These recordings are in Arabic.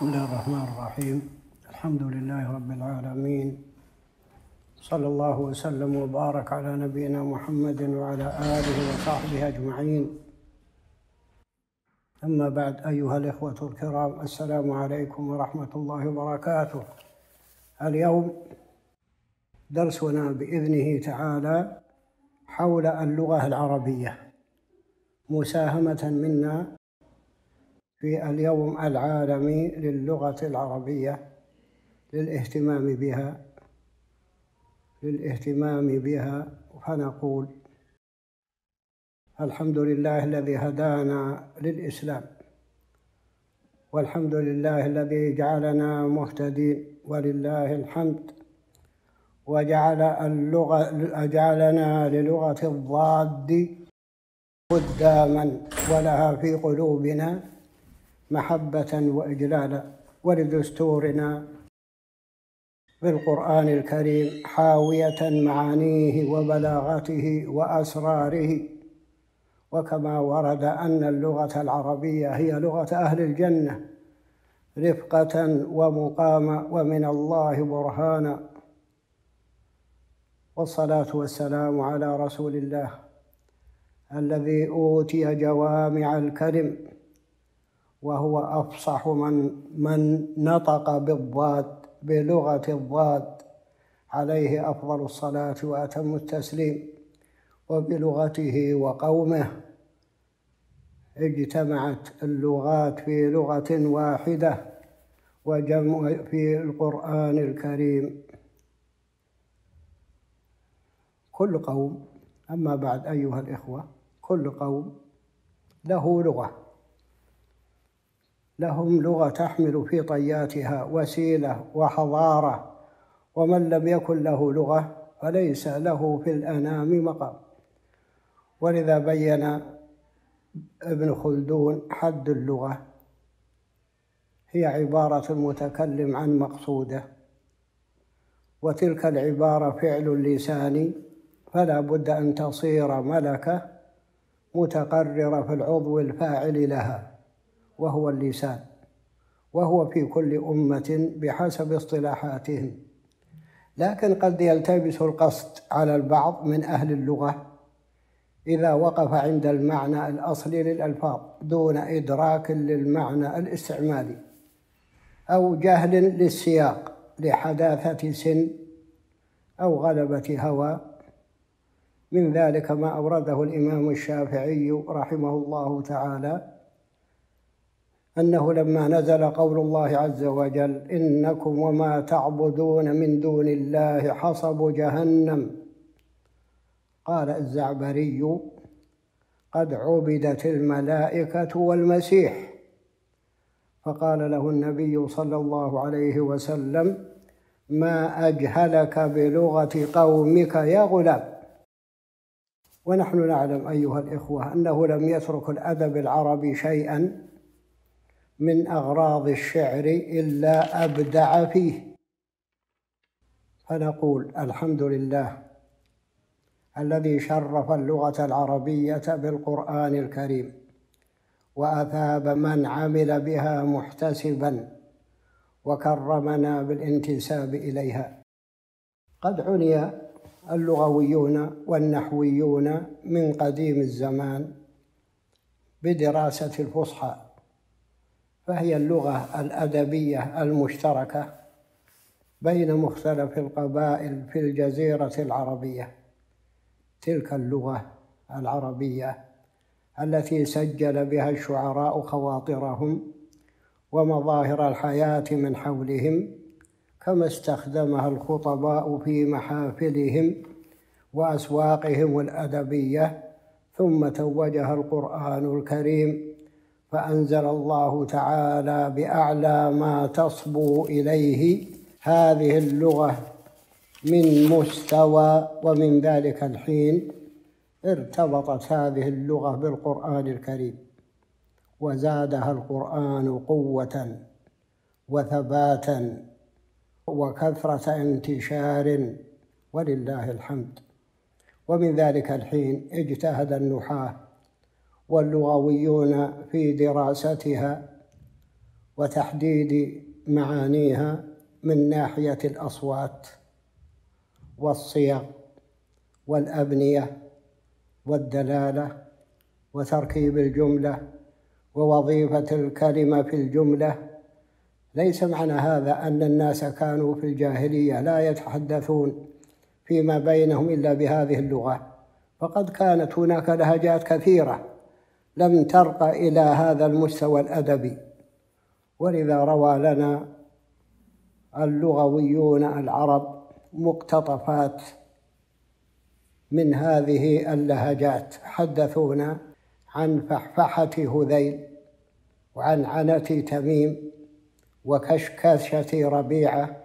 بسم الله الرحمن الرحيم. الحمد لله رب العالمين، صلى الله وسلم وبارك على نبينا محمد وعلى آله وصحبه أجمعين. أما بعد، أيها الإخوة الكرام، السلام عليكم ورحمة الله وبركاته. اليوم درسنا بإذنه تعالى حول اللغة العربية، مساهمة منا في اليوم العالمي للغة العربية للاهتمام بها. فنقول: الحمد لله الذي هدانا للإسلام، والحمد لله الذي جعلنا مهتدين، ولله الحمد، وجعلنا للغة الضاد خداما، ولها في قلوبنا محبة وإجلالا، ولدستورنا بالقرآن الكريم حاوية معانيه وبلاغته وأسراره. وكما ورد أن اللغة العربية هي لغة أهل الجنة رفقة ومقاما، ومن الله برهانا. والصلاة والسلام على رسول الله الذي أوتي جوامع الكلم، وهو أفصح من نطق بالضاد، بلغة الضاد، عليه أفضل الصلاة وأتم التسليم. وبلغته وقومه اجتمعت اللغات في لغة واحدة، وجمع في القرآن الكريم كل قوم. أما بعد، أيها الإخوة، كل قوم له لغة، لهم لغة تحمل في طياتها وسيلة وحضارة، ومن لم يكن له لغة فليس له في الأنام مقام. ولذا بين ابن خلدون حد اللغة: هي عبارة المتكلم عن مقصوده، وتلك العبارة فعل لساني، فلا بد أن تصير ملكة متقررة في العضو الفاعل لها، وهو اللسان، وهو في كل أمة بحسب اصطلاحاتهم. لكن قد يلتبس القصد على البعض من أهل اللغة إذا وقف عند المعنى الأصلي للألفاظ دون إدراك للمعنى الاستعمالي، أو جهل للسياق لحداثة سن أو غلبة هوى. من ذلك ما أورده الإمام الشافعي رحمه الله تعالى، أنه لما نزل قول الله عز وجل: إنكم وما تعبدون من دون الله حصب جهنم، قال الزعبري: قد عبدت الملائكة والمسيح. فقال له النبي صلى الله عليه وسلم: ما أجهلك بلغة قومك يا غلام. ونحن نعلم أيها الإخوة أنه لم يترك الأدب العربي شيئا من أغراض الشعر إلا أبدع فيه. فنقول: الحمد لله الذي شرف اللغة العربية بالقرآن الكريم، وأثاب من عمل بها محتسبا، وكرمنا بالانتساب إليها. قد عني اللغويون والنحويون من قديم الزمان بدراسة الفصحى، فهي اللغة الأدبية المشتركة بين مختلف القبائل في الجزيرة العربية، تلك اللغة العربية التي سجل بها الشعراء خواطرهم ومظاهر الحياة من حولهم، كما استخدمها الخطباء في محافلهم وأسواقهم الأدبية. ثم توجها القرآن الكريم، فأنزل الله تعالى بأعلى ما تصبو إليه هذه اللغة من مستوى. ومن ذلك الحين ارتبطت هذه اللغة بالقرآن الكريم، وزادها القرآن قوة وثباتا وكثرة انتشار، ولله الحمد. ومن ذلك الحين اجتهد النحاة واللغويون في دراستها وتحديد معانيها من ناحية الأصوات والصيغ والأبنية والدلالة وتركيب الجملة ووظيفة الكلمة في الجملة. ليس معنى هذا أن الناس كانوا في الجاهلية لا يتحدثون فيما بينهم إلا بهذه اللغة، فقد كانت هناك لهجات كثيرة لم ترقى إلى هذا المستوى الأدبي. ولذا روى لنا اللغويون العرب مقتطفات من هذه اللهجات، حدثونا عن فحفحة هذيل وعن عنة تميم وكشكشة ربيعة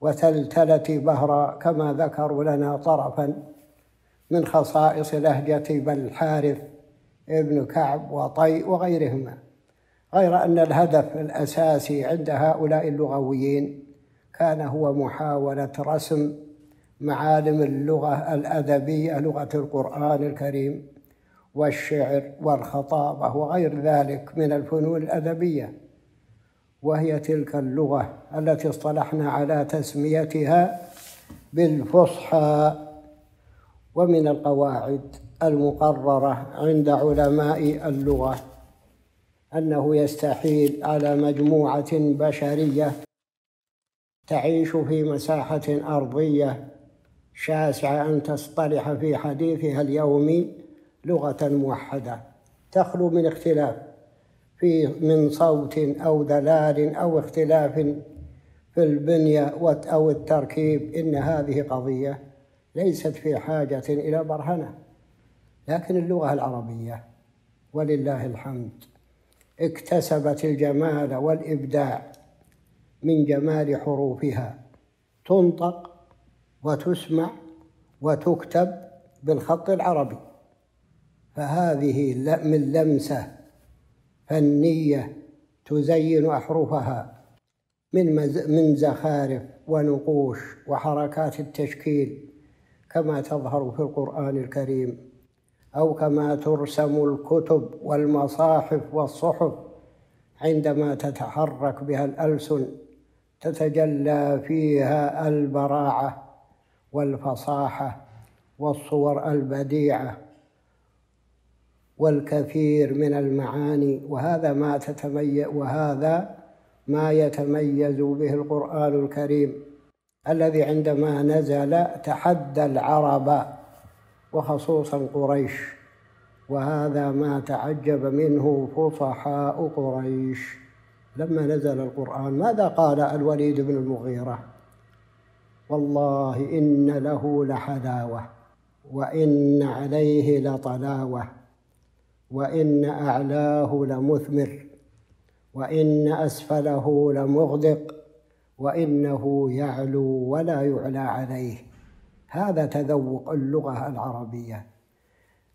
وتلتلة بهرة، كما ذكروا لنا طرفا من خصائص لهجة بن الحارث ابن كعب وطي وغيرهما. غير أن الهدف الأساسي عند هؤلاء اللغويين كان هو محاولة رسم معالم اللغة الأدبية، لغة القرآن الكريم والشعر والخطابة وغير ذلك من الفنون الأدبية، وهي تلك اللغة التي اصطلحنا على تسميتها بالفصحى. ومن القواعد المقررة عند علماء اللغة أنه يستحيل على مجموعة بشرية تعيش في مساحة أرضية شاسعة أن تصطلح في حديثها اليومي لغة موحدة تخلو من اختلاف من صوت أو دلال أو اختلاف في البنية أو التركيب. إن هذه قضية ليست في حاجة إلى برهنة، لكن اللغة العربية ولله الحمد اكتسبت الجمال والإبداع من جمال حروفها، تنطق وتسمع وتكتب بالخط العربي، فهذه من لمسة فنية تزين أحرفها من زخارف ونقوش وحركات التشكيل كما تظهر في القرآن الكريم، أو كما ترسم الكتب والمصاحف والصحف عندما تتحرك بها الألسن تتجلى فيها البراعة والفصاحة والصور البديعة والكثير من المعاني. وهذا ما يتميز به القرآن الكريم الذي عندما نزل تحدى العرب وخصوصا قريش، وهذا ما تعجب منه فصحاء قريش. لما نزل القرآن ماذا قال الوليد بن المغيرة؟ والله إن له لحلاوة وإن عليه لطلاوة وإن أعلاه لمثمر وإن أسفله لمغدق وإنه يعلو ولا يعلى عليه. هذا تذوق اللغة العربية،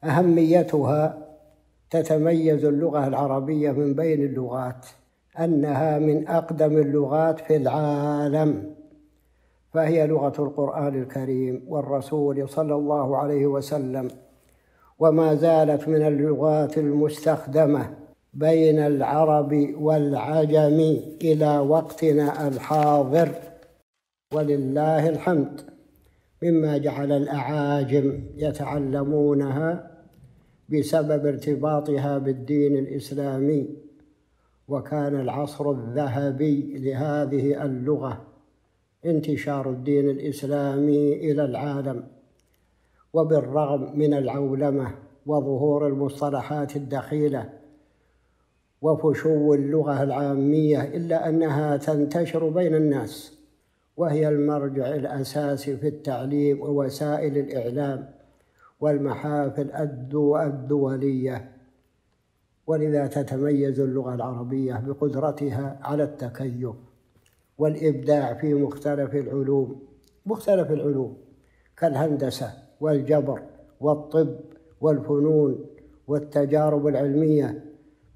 أهميتها. تتميز اللغة العربية من بين اللغات أنها من أقدم اللغات في العالم، فهي لغة القرآن الكريم والرسول صلى الله عليه وسلم، وما زالت من اللغات المستخدمة بين العرب والعجم إلى وقتنا الحاضر ولله الحمد، مما جعل الأعاجم يتعلمونها بسبب ارتباطها بالدين الإسلامي، وكان العصر الذهبي لهذه اللغة انتشار الدين الإسلامي إلى العالم. وبالرغم من العولمة وظهور المصطلحات الدخيلة وفشو اللغة العامية، إلا أنها تنتشر بين الناس، وهي المرجع الأساسي في التعليم ووسائل الإعلام والمحافل الدولية. ولذا تتميز اللغة العربية بقدرتها على التكيف والإبداع في مختلف العلوم كالهندسة والجبر والطب والفنون والتجارب العلمية،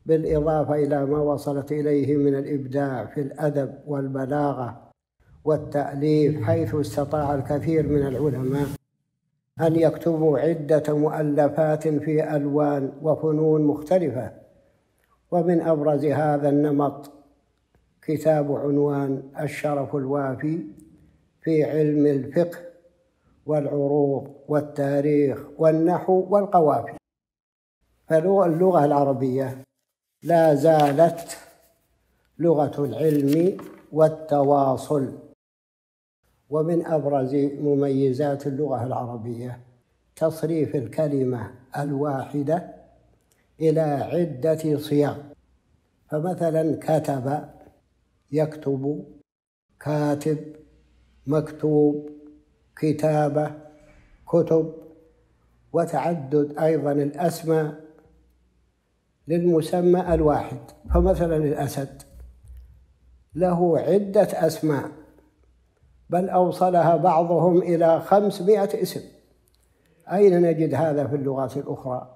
بالإضافة إلى ما وصلت إليه من الإبداع في الأدب والبلاغة والتأليف، حيث استطاع الكثير من العلماء أن يكتبوا عدة مؤلفات في ألوان وفنون مختلفة. ومن أبرز هذا النمط كتاب عنوان الشرف الوافي في علم الفقه والعروض والتاريخ والنحو والقوافي. فاللغة العربية لا زالت لغة العلم والتواصل، ومن أبرز مميزات اللغة العربية تصريف الكلمة الواحدة إلى عدة صيغ. فمثلا كتب يكتب، كاتب، مكتوب، كتابة، كتب، وتعدد أيضا الأسماء للمسمى الواحد. فمثلا الأسد له عدة أسماء، بل أوصلها بعضهم إلى 500 اسم. أين نجد هذا في اللغات الأخرى؟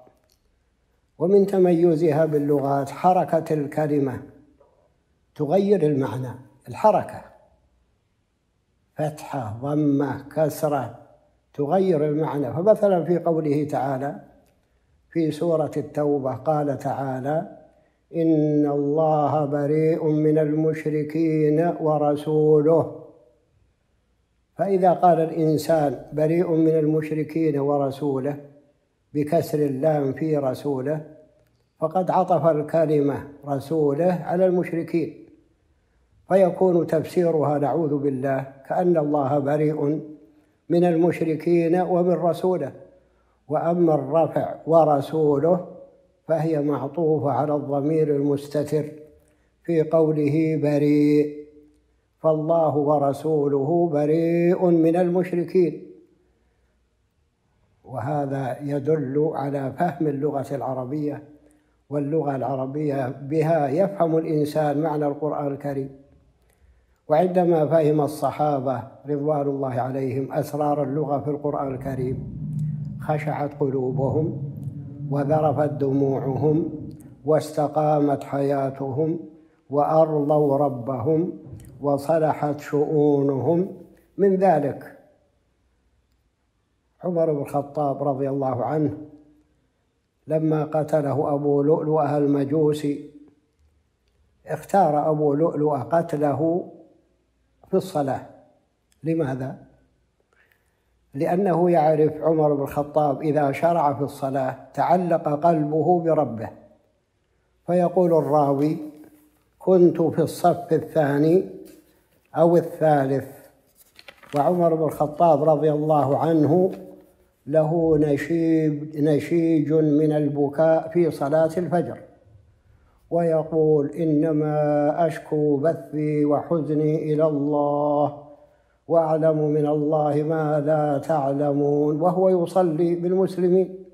ومن تميزها باللغات حركة الكلمة تغير المعنى، الحركة فتحة ضمة كسرة تغير المعنى. فمثلا في قوله تعالى في سورة التوبة قال تعالى إن الله بريء من المشركين ورسوله. فإذا قال الإنسان بريء من المشركين ورسوله بكسر اللام في رسوله، فقد عطف الكلمة رسوله على المشركين، فيكون تفسيرها نعوذ بالله كأن الله بريء من المشركين ومن رسوله. وأما الرفع ورسوله فهي معطوفة على الضمير المستتر في قوله بريء، فالله ورسوله بريء من المشركين. وهذا يدل على فهم اللغة العربية، واللغة العربية بها يفهم الإنسان معنى القرآن الكريم. وعندما فهم الصحابة رضوان الله عليهم أسرار اللغة في القرآن الكريم خشعت قلوبهم وذرفت دموعهم واستقامت حياتهم وأرضوا ربهم وصلحت شؤونهم. من ذلك عمر بن الخطاب رضي الله عنه لما قتله أبو لؤلؤة المجوسي، اختار أبو لؤلؤة قتله في الصلاة. لماذا؟ لأنه يعرف عمر بن الخطاب إذا شرع في الصلاة تعلق قلبه بربه، فيقول الراوي كنت في الصف الثاني أو الثالث، وعمر بن الخطاب رضي الله عنه له نشيج من البكاء في صلاة الفجر، ويقول إنما أشكو بثي وحزني إلى الله وأعلم من الله ما لا تعلمون، وهو يصلي بالمسلمين.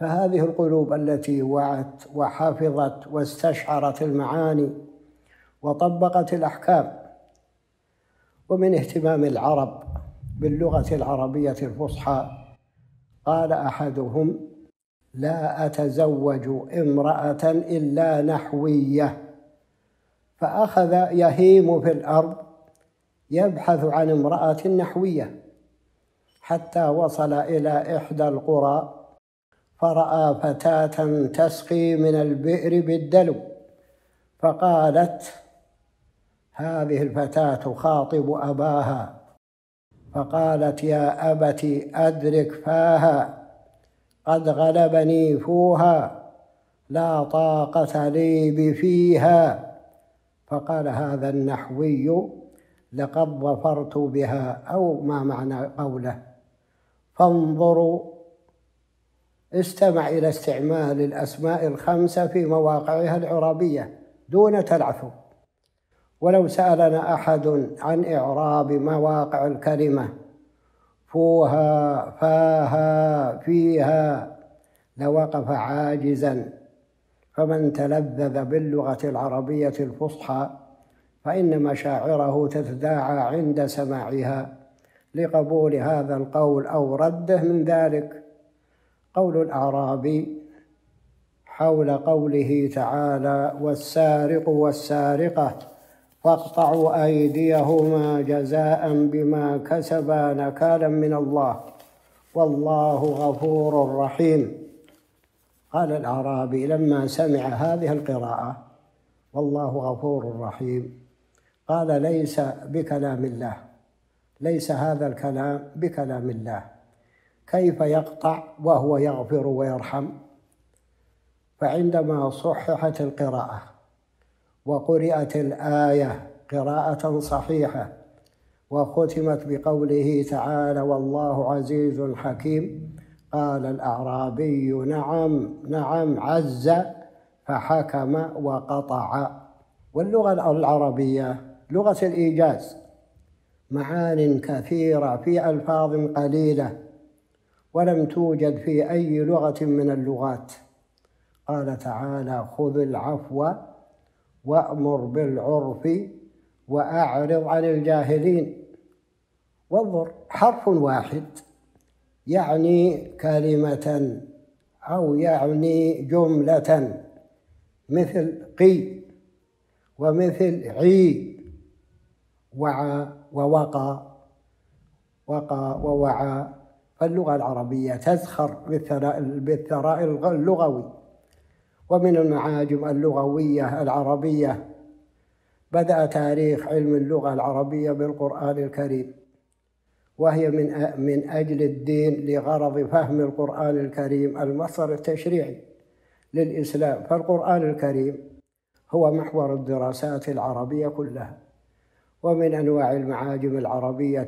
فهذه القلوب التي وعت وحفظت واستشعرت المعاني وطبقت الأحكام. ومن اهتمام العرب باللغة العربية الفصحى قال أحدهم لا أتزوج امرأة إلا نحوية، فأخذ يهيم في الأرض يبحث عن امرأة نحوية حتى وصل إلى إحدى القرى فرأى فتاة تسقي من البئر بالدلو، فقالت هذه الفتاة خاطب أباها، فقالت يا أبتي أدرك فاها قد غلبني فوها لا طاقة لي بفيها، فقال هذا النحوي لقد ظفرت بها، أو ما معنى قوله. فانظروا، استمع إلى استعمال الأسماء الخمسة في مواقعها العربية دون تلعثم. ولو سألنا أحد عن إعراب مواقع الكلمة فوها فاها فيها لوقف عاجزا. فمن تلذذ باللغة العربية الفصحى فإن مشاعره تتداعى عند سماعها لقبول هذا القول أو رده. من ذلك قول الأعرابي حول قوله تعالى والسارق والسارقة فاقطعوا أيديهما جزاء بما كسبا نكالا من الله والله غفور رحيم. قال الأعرابي لما سمع هذه القراءة والله غفور رحيم. قال ليس بكلام الله، ليس هذا الكلام بكلام الله، كيف يقطع وهو يغفر ويرحم؟ فعندما صححت القراءة وقرئت الآية قراءة صحيحة وختمت بقوله تعالى والله عزيز حكيم، قال الأعرابي نعم نعم عز فحكم وقطع. واللغة العربية لغة الإيجاز، معان كثيرة في ألفاظ قليلة ولم توجد في أي لغة من اللغات. قال تعالى خذ العفو وأمر بالعرف وأعرض عن الجاهلين، وانظر حرف واحد يعني كلمة أو يعني جملة، مثل قي ومثل عي وعى ووقى وقى ووعى. فاللغة العربية تزخر بالثراء اللغوي. ومن المعاجم اللغوية العربية بدأ تاريخ علم اللغة العربية بالقرآن الكريم، وهي من أجل الدين لغرض فهم القرآن الكريم المصدر التشريعي للإسلام. فالقرآن الكريم هو محور الدراسات العربية كلها. ومن أنواع المعاجم العربية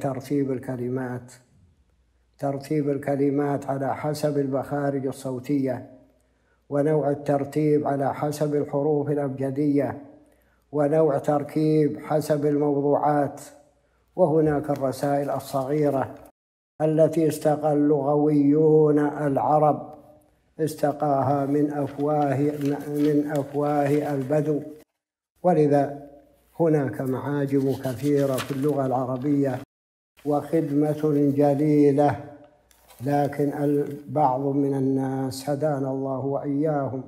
ترتيب الكلمات على حسب المخارج الصوتية، ونوع الترتيب على حسب الحروف الأبجدية، ونوع تركيب حسب الموضوعات. وهناك الرسائل الصغيرة التي استقى اللغويون العرب استقاها من أفواه البدو. ولذا هناك معاجم كثيرة في اللغة العربية وخدمة جليلة، لكن البعض من الناس هدانا الله وإياهم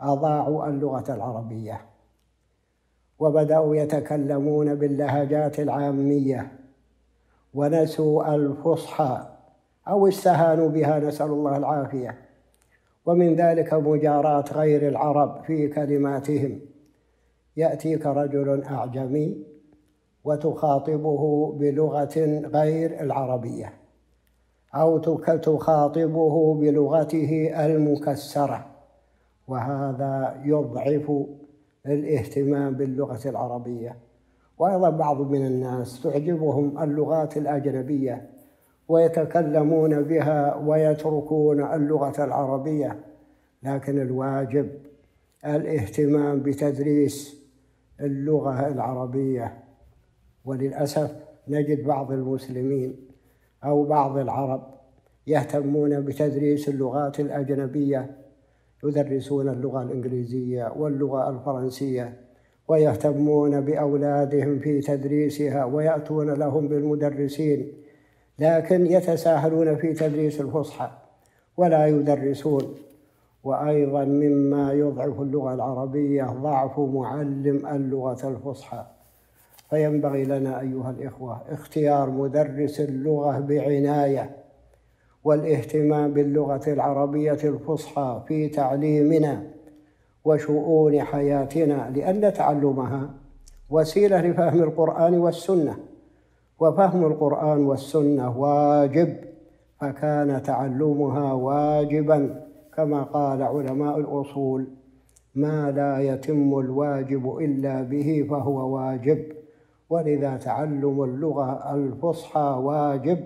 أضاعوا اللغة العربية وبدأوا يتكلمون باللهجات العامية ونسوا الفصحى أو استهانوا بها، نسأل الله العافية. ومن ذلك مجاراة غير العرب في كلماتهم. يأتيك رجل أعجمي وتخاطبه بلغة غير العربية، أو تخاطبه بلغته المكسرة، وهذا يضعف الاهتمام باللغة العربية. وأيضا بعض من الناس تعجبهم اللغات الأجنبية ويتكلمون بها ويتركون اللغة العربية، لكن الواجب الاهتمام بتدريس اللغة العربية. وللأسف نجد بعض المسلمين أو بعض العرب يهتمون بتدريس اللغات الأجنبية، يدرسون اللغة الإنجليزية واللغة الفرنسية ويهتمون بأولادهم في تدريسها ويأتون لهم بالمدرسين، لكن يتساهلون في تدريس الفصحى ولا يدرسون. وأيضا مما يضعف اللغة العربية ضعف معلم اللغة الفصحى. فينبغي لنا أيها الإخوة اختيار مدرس اللغة بعناية، والاهتمام باللغة العربية الفصحى في تعليمنا وشؤون حياتنا، لأن تعلمها وسيلة لفهم القرآن والسنة، وفهم القرآن والسنة واجب، فكان تعلمها واجبا، كما قال علماء الأصول ما لا يتم الواجب إلا به فهو واجب. ولذا تعلم اللغة الفصحى واجب.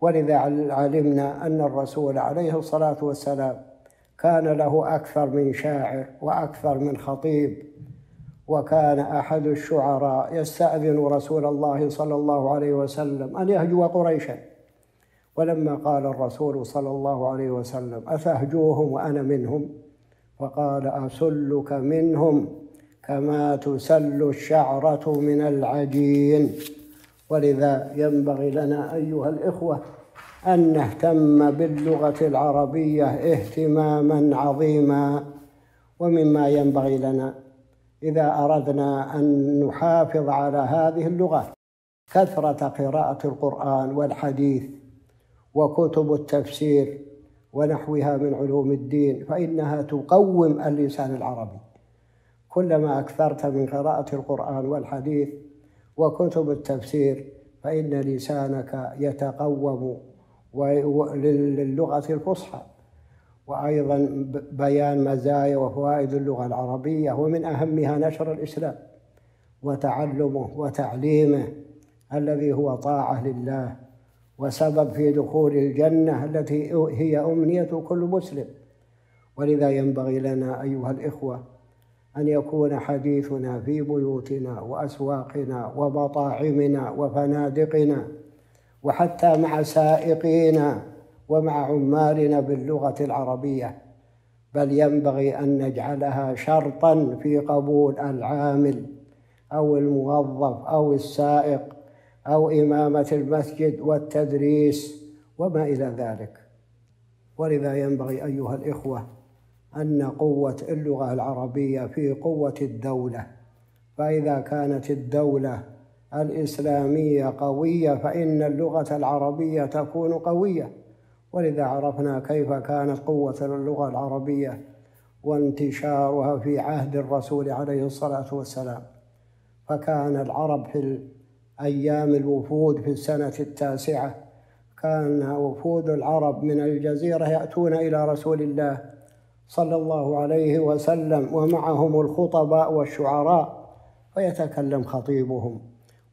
ولذا علمنا أن الرسول عليه الصلاة والسلام كان له أكثر من شاعر وأكثر من خطيب، وكان أحد الشعراء يستأذن رسول الله صلى الله عليه وسلم أن يهجو قريشا، ولما قال الرسول صلى الله عليه وسلم أفهجوهم وأنا منهم؟ فقال أسلك منهم كما تسل الشعرة من العجين. ولذا ينبغي لنا أيها الإخوة أن نهتم باللغة العربية اهتماما عظيما. ومما ينبغي لنا إذا أردنا أن نحافظ على هذه اللغة كثرة قراءة القرآن والحديث وكتب التفسير ونحوها من علوم الدين، فإنها تقوم اللسان العربي. كلما أكثرت من قراءة القرآن والحديث وكتب التفسير فإن لسانك يتقوم للغة الفصحى، وأيضا بيان مزايا وفوائد اللغة العربية ومن أهمها نشر الإسلام وتعلمه وتعليمه الذي هو طاعة لله وسبب في دخول الجنة التي هي أمنية كل مسلم. ولذا ينبغي لنا أيها الإخوة أن يكون حديثنا في بيوتنا وأسواقنا ومطاعمنا وفنادقنا وحتى مع سائقينا ومع عمالنا باللغة العربية، بل ينبغي أن نجعلها شرطاً في قبول العامل أو الموظف أو السائق أو إمامة المسجد والتدريس وما إلى ذلك. ولذا ينبغي أيها الإخوة أن قوة اللغة العربية في قوة الدولة، فإذا كانت الدولة الإسلامية قوية فإن اللغة العربية تكون قوية. ولذا عرفنا كيف كانت قوة اللغة العربية وانتشارها في عهد الرسول عليه الصلاة والسلام، فكان العرب في أيام الوفود في السنة التاسعة كان وفود العرب من الجزيرة يأتون إلى رسول الله صلى الله عليه وسلم ومعهم الخطباء والشعراء، فيتكلم خطيبهم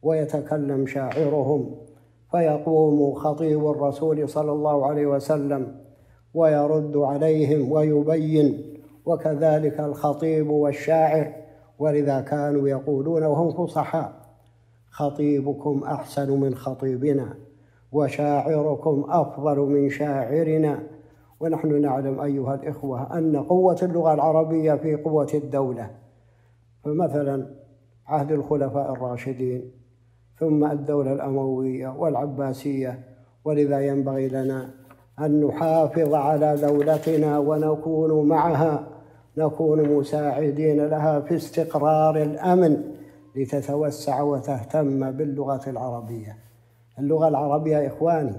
ويتكلم شاعرهم، فيقوم خطيب الرسول صلى الله عليه وسلم ويرد عليهم ويبين، وكذلك الخطيب والشاعر. ولذا كانوا يقولون وهم فصحاء: خطيبكم أحسن من خطيبنا وشاعركم أفضل من شاعرنا. ونحن نعلم أيها الإخوة أن قوة اللغة العربية في قوة الدولة، فمثلا عهد الخلفاء الراشدين ثم الدولة الأموية والعباسية. ولذا ينبغي لنا أن نحافظ على دولتنا ونكون معها، نكون مساعدين لها في استقرار الأمن لتتوسع وتهتم باللغة العربية. اللغة العربية إخواني،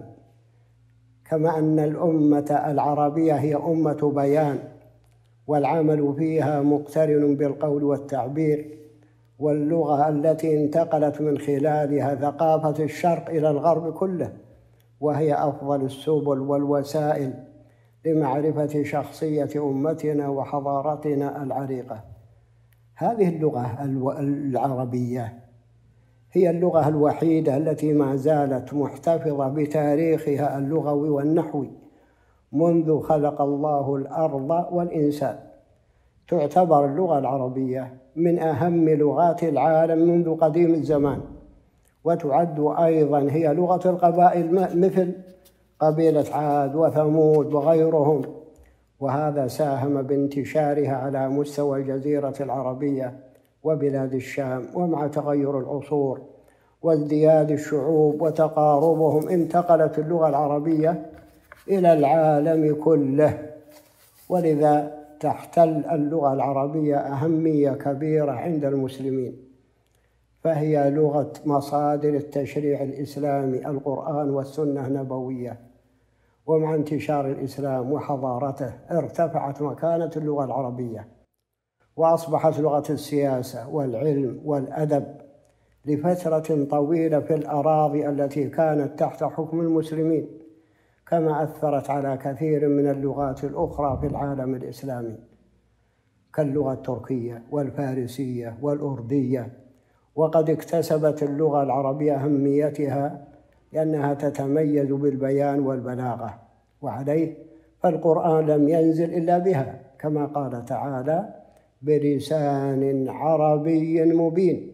كما أن الأمة العربية هي أمة بيان والعمل فيها مقترن بالقول والتعبير، واللغة التي انتقلت من خلالها ثقافة الشرق إلى الغرب كله، وهي أفضل السبل والوسائل لمعرفة شخصية أمتنا وحضارتنا العريقة. هذه اللغة العربية هي اللغة الوحيدة التي ما زالت محتفظة بتاريخها اللغوي والنحوي منذ خلق الله الأرض والإنسان. تعتبر اللغة العربية من أهم لغات العالم منذ قديم الزمان، وتعد أيضاً هي لغة القبائل مثل قبيلة عاد وثمود وغيرهم، وهذا ساهم بانتشارها على مستوى الجزيرة العربية وبلاد الشام. ومع تغير العصور وازدياد الشعوب وتقاربهم انتقلت اللغة العربية إلى العالم كله. ولذا تحتل اللغة العربية أهمية كبيرة عند المسلمين، فهي لغة مصادر التشريع الإسلامي القرآن والسنة النبوية. ومع انتشار الإسلام وحضارته ارتفعت مكانة اللغة العربية وأصبحت لغة السياسة والعلم والأدب لفترة طويلة في الأراضي التي كانت تحت حكم المسلمين، كما أثرت على كثير من اللغات الأخرى في العالم الإسلامي كاللغة التركية والفارسية والأردية. وقد اكتسبت اللغة العربية أهميتها لأنها تتميز بالبيان والبلاغة، وعليه فالقرآن لم ينزل إلا بها، كما قال تعالى: بلسان عربي مبين.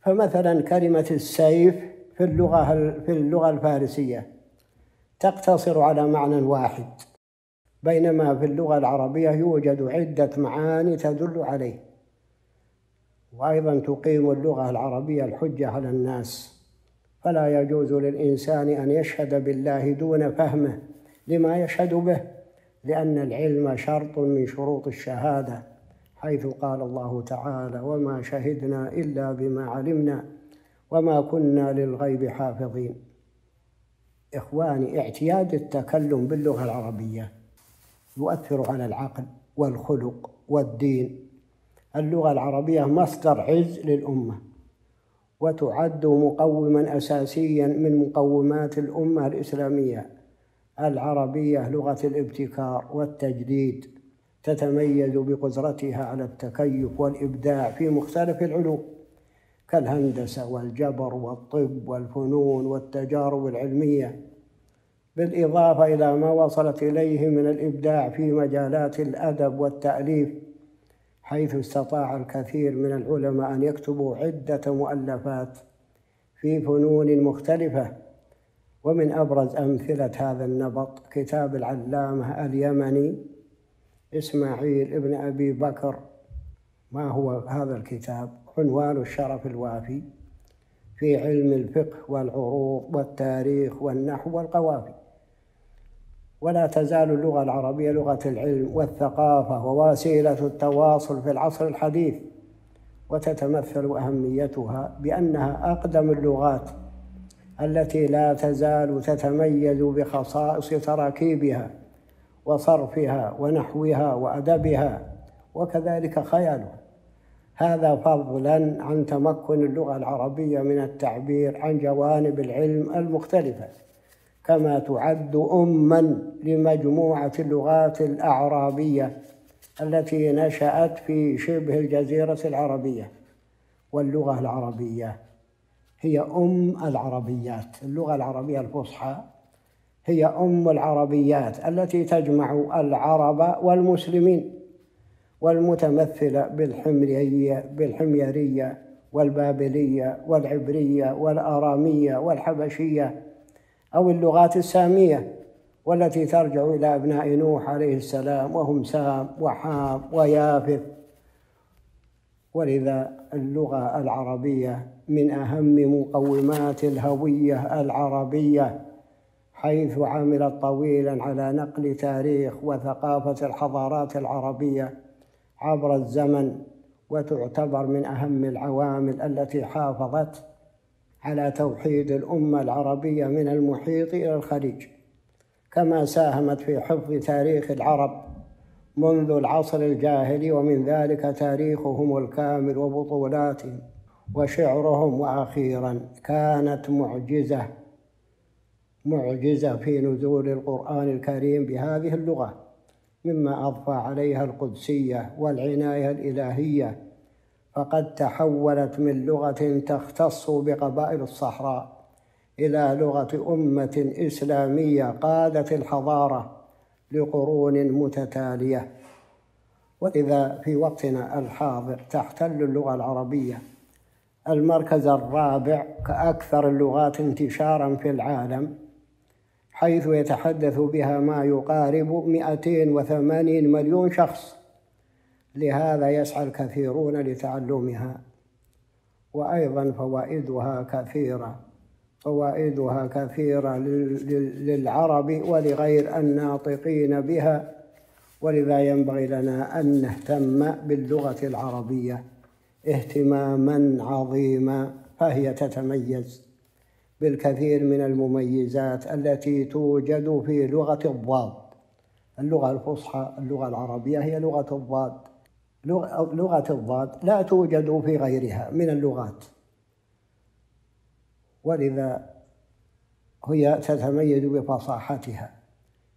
فمثلا كلمة السيف في اللغة الفارسية تقتصر على معنى واحد، بينما في اللغة العربية يوجد عدة معاني تدل عليه. وأيضا تقيم اللغة العربية الحجة على الناس، فلا يجوز للإنسان أن يشهد بالله دون فهمه لما يشهد به، لأن العلم شرط من شروط الشهادة، حيث قال الله تعالى: وما شهدنا إلا بما علمنا وما كنا للغيب حافظين. إخواني، اعتياد التكلم باللغة العربية يؤثر على العقل والخلق والدين، اللغة العربية مصدر عز للأمة، وتعد مقوما أساسيا من مقومات الأمة الإسلامية العربية. لغة الابتكار والتجديد تتميز بقدرتها على التكيف والإبداع في مختلف العلوم كالهندسة والجبر والطب والفنون والتجارب العلمية، بالإضافة إلى ما وصلت إليه من الإبداع في مجالات الأدب والتأليف، حيث استطاع الكثير من العلماء أن يكتبوا عدة مؤلفات في فنون مختلفة. ومن أبرز أمثلة هذا النمط كتاب العلامة اليمني إسماعيل ابن أبي بكر. ما هو هذا الكتاب؟ عنوان الشرف الوافي في علم الفقه والعروض والتاريخ والنحو والقوافي. ولا تزال اللغة العربية لغة العلم والثقافة ووسيلة التواصل في العصر الحديث، وتتمثل أهميتها بأنها أقدم اللغات التي لا تزال تتميز بخصائص تراكيبها وصرفها ونحوها وأدبها وكذلك خيالها، هذا فضلا عن تمكن اللغة العربية من التعبير عن جوانب العلم المختلفة، كما تعد أما لمجموعة اللغات الأعرابية التي نشأت في شبه الجزيرة العربية. واللغة العربية هي أم العربيات، اللغة العربية الفصحى هي أم العربيات التي تجمع العرب والمسلمين، والمتمثلة بالحميرية والبابلية والعبرية والآرامية والحبشية أو اللغات السامية، والتي ترجع إلى أبناء نوح عليه السلام وهم سام وحام ويافث. ولذا اللغة العربية من أهم مقومات الهوية العربية، حيث عملت طويلا على نقل تاريخ وثقافة الحضارات العربية عبر الزمن، وتعتبر من أهم العوامل التي حافظت على توحيد الأمة العربية من المحيط إلى الخليج، كما ساهمت في حفظ تاريخ العرب منذ العصر الجاهلي، ومن ذلك تاريخهم الكامل وبطولاتهم وشعرهم. وأخيرا كانت معجزة في نزول القرآن الكريم بهذه اللغة، مما أضفى عليها القدسية والعناية الإلهية، فقد تحولت من لغة تختص بقبائل الصحراء إلى لغة أمة إسلامية قادت الحضارة لقرون متتالية. وإذا في وقتنا الحاضر تحتل اللغة العربية المركز الرابع كأكثر اللغات انتشاراً في العالم، حيث يتحدث بها ما يقارب 280 مليون شخص، لهذا يسعى الكثيرون لتعلمها. وأيضاً فوائدها كثيرة للعرب ولغير الناطقين بها، ولذا ينبغي لنا أن نهتم باللغة العربية اهتماماً عظيماً، فهي تتميز بالكثير من المميزات التي توجد في لغة الضاد. اللغة الفصحى اللغة العربية هي لغة الضاد، لغة الضاد لا توجد في غيرها من اللغات، ولذا هي تتميز بفصاحتها،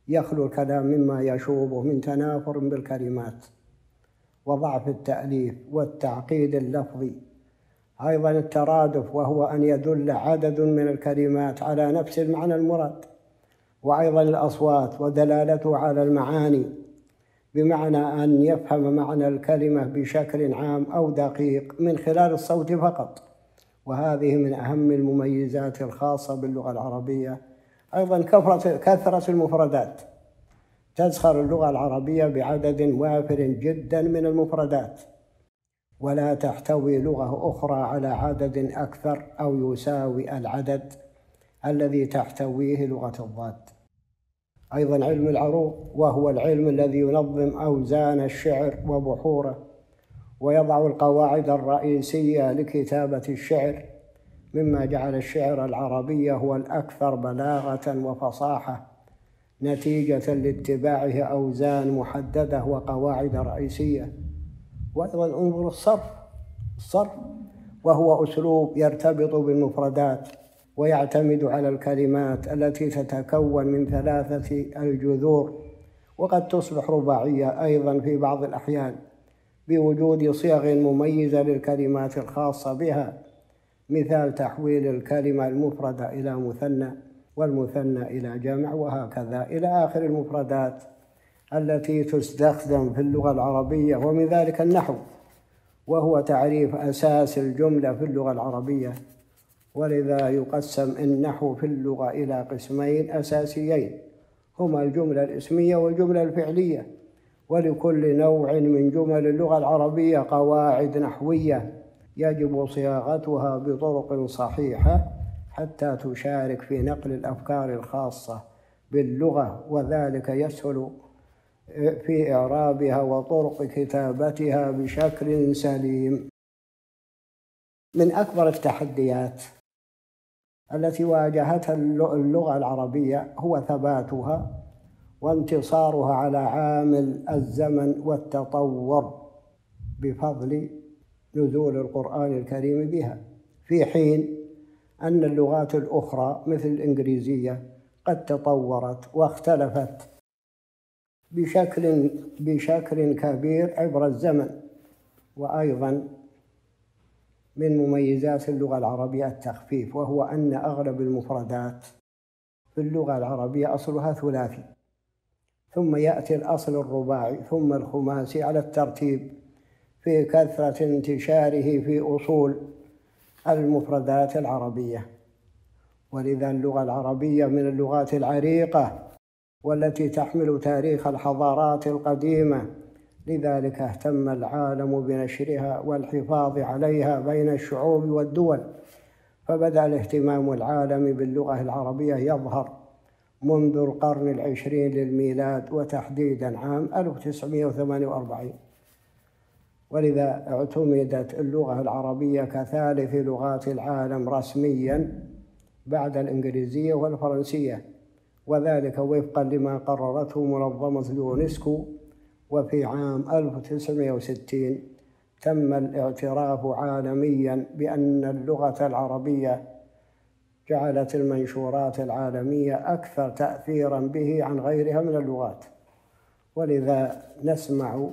يخلو الكلام مما يشوبه من تنافر بالكلمات وضعف التأليف والتعقيد اللفظي. أيضاً الترادف، وهو أن يدل عدد من الكلمات على نفس المعنى المراد، وأيضاً الأصوات ودلالته على المعاني، بمعنى أن يفهم معنى الكلمة بشكل عام أو دقيق من خلال الصوت فقط، وهذه من أهم المميزات الخاصة باللغة العربية. أيضاً كثرة المفردات، تزخر اللغة العربية بعدد وافر جداً من المفردات، ولا تحتوي لغة أخرى على عدد أكثر أو يساوي العدد الذي تحتويه لغة الضاد. أيضاً علم العروض، وهو العلم الذي ينظم أوزان الشعر وبحوره، ويضع القواعد الرئيسية لكتابة الشعر، مما جعل الشعر العربي هو الأكثر بلاغة وفصاحة نتيجة لاتباعه أوزان محددة وقواعد رئيسية. وأيضا انظر الصرف وهو أسلوب يرتبط بالمفردات ويعتمد على الكلمات التي تتكون من ثلاثة الجذور، وقد تصبح رباعية أيضا في بعض الأحيان بوجود صيغ مميزة للكلمات الخاصة بها، مثال تحويل الكلمة المفردة إلى مثنى والمثنى إلى جمع وهكذا إلى آخر المفردات التي تستخدم في اللغة العربية. ومن ذلك النحو، وهو تعريف أساس الجملة في اللغة العربية، ولذا يقسم النحو في اللغة إلى قسمين أساسيين هما الجملة الاسمية والجملة الفعلية، ولكل نوع من جمل اللغة العربية قواعد نحوية يجب صياغتها بطرق صحيحة حتى تشارك في نقل الأفكار الخاصة باللغة، وذلك يسهل في إعرابها وطرق كتابتها بشكل سليم. من أكبر التحديات التي واجهتها اللغة العربية هو ثباتها وانتصارها على عامل الزمن والتطور بفضل نزول القرآن الكريم بها، في حين أن اللغات الأخرى مثل الإنجليزية قد تطورت واختلفت بشكل كبير عبر الزمن. وأيضا من مميزات اللغة العربية التخفيف، وهو أن أغلب المفردات في اللغة العربية أصلها ثلاثي، ثم يأتي الأصل الرباعي ثم الخماسي على الترتيب، في كثرة انتشاره في أصول المفردات العربية. ولذا اللغة العربية من اللغات العريقة والتي تحمل تاريخ الحضارات القديمة، لذلك اهتم العالم بنشرها والحفاظ عليها بين الشعوب والدول، فبدأ الاهتمام العالمي باللغة العربية يظهر منذ القرن العشرين للميلاد، وتحديداً عام 1948، ولذا اعتمدت اللغة العربية كثالث لغات العالم رسمياً بعد الإنجليزية والفرنسية، وذلك وفقاً لما قررته منظمة اليونسكو. وفي عام 1960 تم الاعتراف عالمياً بأن اللغة العربية جعلت المنشورات العالمية أكثر تأثيراً به عن غيرها من اللغات، ولذا نسمع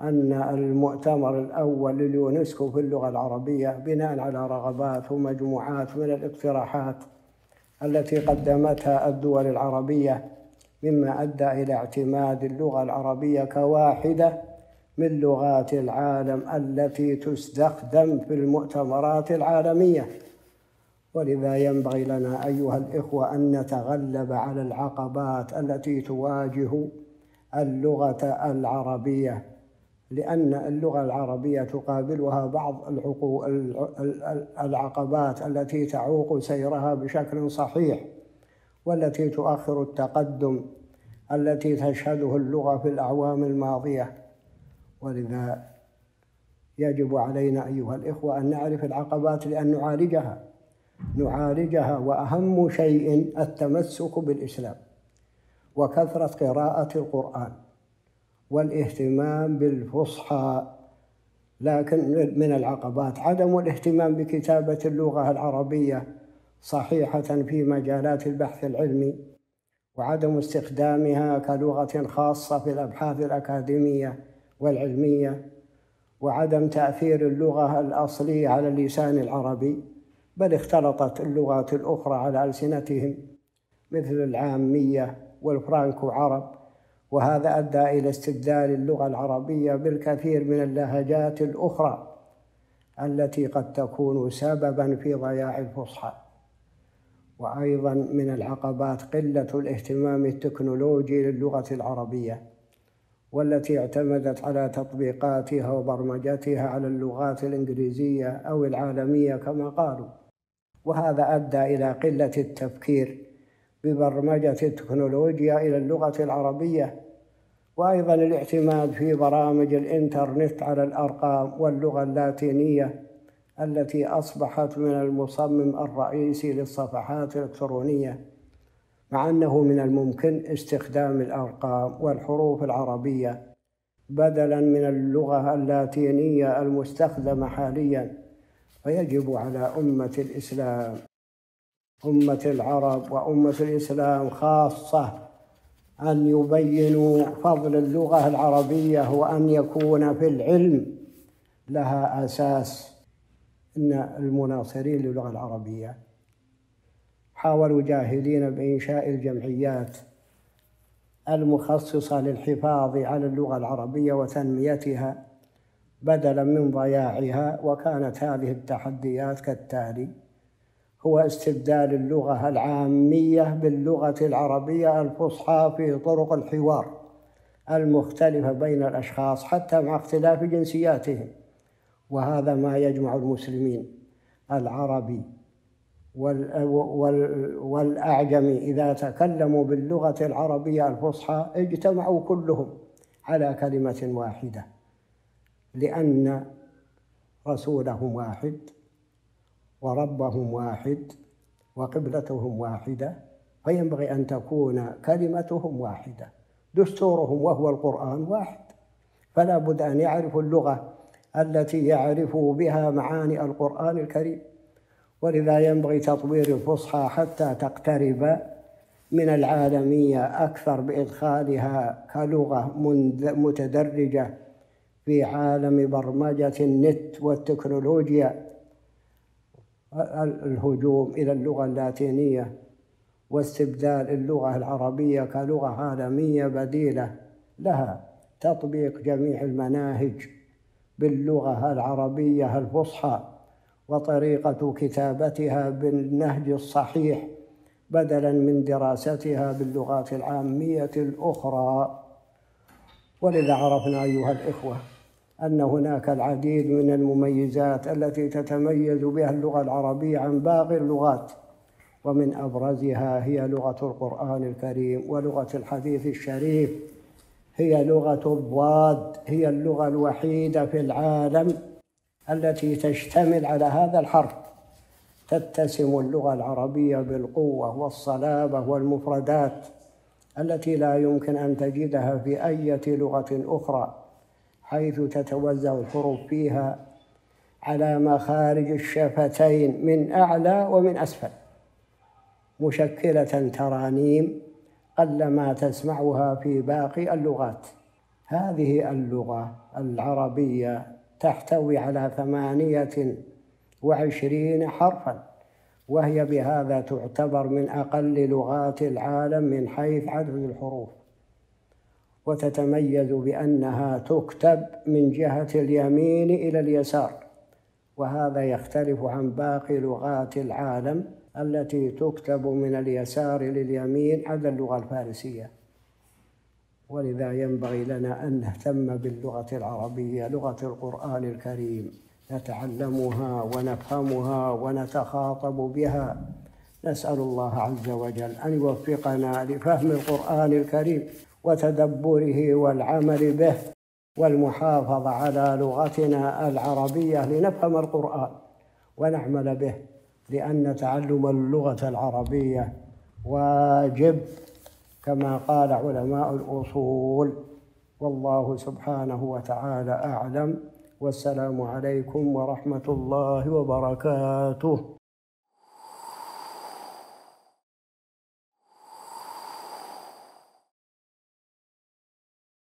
أن المؤتمر الأول لليونسكو في اللغة العربية بناء على رغبات ومجموعات من الاقتراحات التي قدمتها الدول العربية، مما أدى إلى اعتماد اللغة العربية كواحدة من لغات العالم التي تستخدم في المؤتمرات العالمية. ولذا ينبغي لنا أيها الإخوة أن نتغلب على العقبات التي تواجه اللغة العربية، لأن اللغة العربية تقابلها بعض العقبات التي تعوق سيرها بشكل صحيح، والتي تؤخر التقدم التي تشهده اللغة في الأعوام الماضية. ولذا يجب علينا أيها الإخوة أن نعرف العقبات لأن نعالجها، وأهم شيء التمسك بالإسلام وكثرة قراءة القرآن والاهتمام بالفصحى. لكن من العقبات عدم الاهتمام بكتابة اللغة العربية صحيحة في مجالات البحث العلمي، وعدم استخدامها كلغة خاصة في الأبحاث الأكاديمية والعلمية، وعدم تأثير اللغة الأصلية على اللسان العربي، بل اختلطت اللغات الأخرى على ألسنتهم مثل العامية والفرانكو عرب، وهذا أدى إلى استبدال اللغة العربية بالكثير من اللهجات الأخرى التي قد تكون سبباً في ضياع الفصحى. وأيضاً من العقبات قلة الاهتمام التكنولوجي للغة العربية، والتي اعتمدت على تطبيقاتها وبرمجتها على اللغات الإنجليزية أو العالمية كما قالوا، وهذا أدى إلى قلة التفكير ببرمجة التكنولوجيا إلى اللغة العربية. وأيضاً الاعتماد في برامج الإنترنت على الأرقام واللغة اللاتينية التي أصبحت من المصمم الرئيسي للصفحات الإلكترونية، مع أنه من الممكن استخدام الأرقام والحروف العربية بدلاً من اللغة اللاتينية المستخدمة حالياً. فيجب على أمة الإسلام، أمة العرب وأمة الإسلام خاصة، أن يبينوا فضل اللغة العربية وأن يكون في العلم لها أساس. إن المناصرين للغة العربية حاولوا جاهدين بإنشاء الجمعيات المخصصة للحفاظ على اللغة العربية وتنميتها بدلاً من ضياعها، وكانت هذه التحديات كالتالي: هو استبدال اللغة العامية باللغة العربية الفصحى في طرق الحوار المختلفة بين الأشخاص حتى مع اختلاف جنسياتهم، وهذا ما يجمع المسلمين العربي والأعجمي إذا تكلموا باللغة العربية الفصحى اجتمعوا كلهم على كلمة واحدة، لأن رسولهم واحد وربهم واحد وقبلتهم واحدة، فينبغي أن تكون كلمتهم واحدة، دستورهم وهو القرآن واحد، فلا بد أن يعرفوا اللغة التي يعرفوا بها معاني القرآن الكريم. ولذا ينبغي تطوير الفصحى حتى تقترب من العالمية أكثر بإدخالها كلغة متدرجة في عالم برمجة النت والتكنولوجيا. الهجوم إلى اللغة اللاتينية واستبدال اللغة العربية كلغة عالمية بديلة لها، تطبيق جميع المناهج باللغة العربية الفصحى وطريقة كتابتها بالنهج الصحيح بدلاً من دراستها باللغات العامية الأخرى. ولذا عرفنا أيها الإخوة أن هناك العديد من المميزات التي تتميز بها اللغة العربية عن باقي اللغات، ومن أبرزها هي لغة القرآن الكريم ولغة الحديث الشريف، هي لغة الضاد، هي اللغة الوحيدة في العالم التي تشتمل على هذا الحرف. تتسم اللغة العربية بالقوة والصلابة والمفردات التي لا يمكن أن تجدها في أي لغة أخرى، حيث تتوزع الحروف فيها على مخارج الشفتين من أعلى ومن أسفل، مشكلة ترانيم قلما تسمعها في باقي اللغات. هذه اللغة العربية تحتوي على 28 حرفاً، وهي بهذا تعتبر من أقل لغات العالم من حيث عدد الحروف، وتتميز بأنها تكتب من جهة اليمين إلى اليسار، وهذا يختلف عن باقي لغات العالم التي تكتب من اليسار لليمين عدا اللغة الفارسية. ولذا ينبغي لنا أن نهتم باللغة العربية، لغة القرآن الكريم، نتعلمها ونفهمها ونتخاطب بها. نسأل الله عز وجل أن يوفقنا لفهم القرآن الكريم وتدبره والعمل به والمحافظة على لغتنا العربية لنفهم القرآن ونعمل به، لأن تعلم اللغة العربية واجب كما قال علماء الأصول. والله سبحانه وتعالى أعلم، والسلام عليكم ورحمة الله وبركاته.